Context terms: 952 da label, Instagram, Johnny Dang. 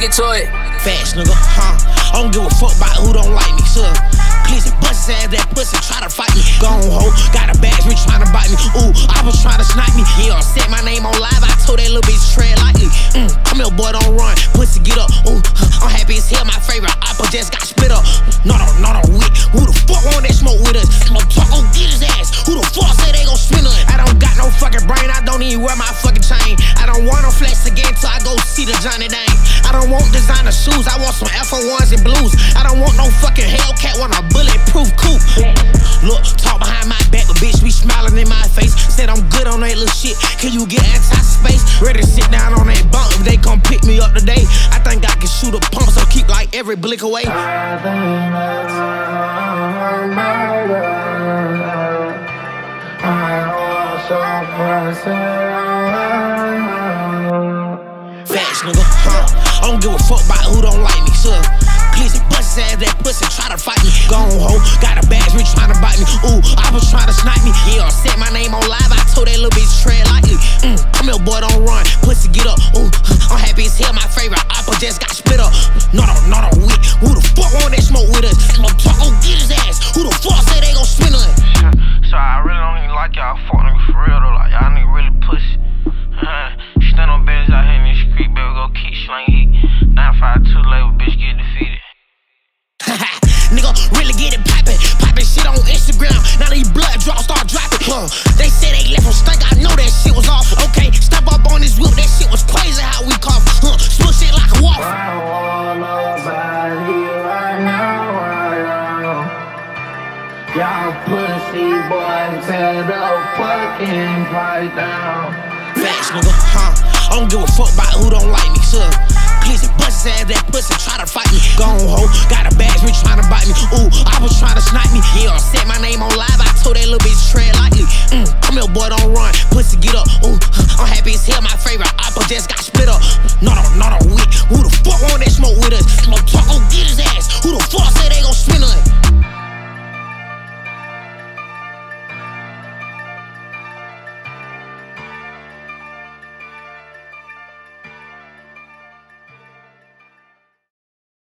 get to it. Fast, nigga, huh? I don't give a fuck about who don't like me, sir. Please bust his ass, that pussy try to fight me. Gone ho, got a bad bitch trying to bite me. Ooh, I was trying to snipe me. Yeah, set my name on live. I told that little bitch tread lightly. Come here, boy, don't run. Pussy, get up. Ooh, I'm happy as hell. My favorite oppo just got split up. No, wit. Who the fuck want that smoke with us? I'm gonna talk, go get his ass. Who the fuck said they gon' spin on it? I don't got no fucking brain. I don't even wear my fucking chain. I don't want no flex again till I go see the Johnny Dang. I don't want designer shoes, I want some F1s and blues. I don't want no fucking Hellcat, want a bulletproof coupe. Look, talk behind my back, but bitch be smiling in my face. Said I'm good on that little shit, can you get anti-space? Ready to sit down on that bunk if they come pick me up today. I think I can shoot a pump, so keep like every blick away. Facts, nigga, huh? I don't give a fuck about who don't like me, sir. Glizzy bust his ass, that pussy try to fight me. Gone ho, got a bad bitch trying to bite me. Ooh, I was trying to snipe me. Yeah, set my name on live. I told that little bitch tread lightly. Come here, boy, don't run. Pussy, get up. Ooh, I'm happy as hell. My favorite oppo just got split up. No, wit. Who the fuck want that smoke with us? I'm gonna talk, go get his ass. Who the fuck said they gon' spin on it? So I really don't even like y'all fuck niggas for real though. Like y'all niggas really pussy. Stand on bitches out here in the street, baby, go keep slangin' heat. 952 label, bitch, get defeated. Nigga, really get it poppin', poppin' shit on Instagram. Now these blood drops start droppin'. They said they left them stank, I know that shit was off. Okay, step up on this whip, that shit was crazy how we cough. Smooth shit like a waffle. I don't want nobody right now, right now. Y'all pussy boys tear the fucking fight down. Facts, nigga, huh? I don't give a fuck about who don't like me, sir.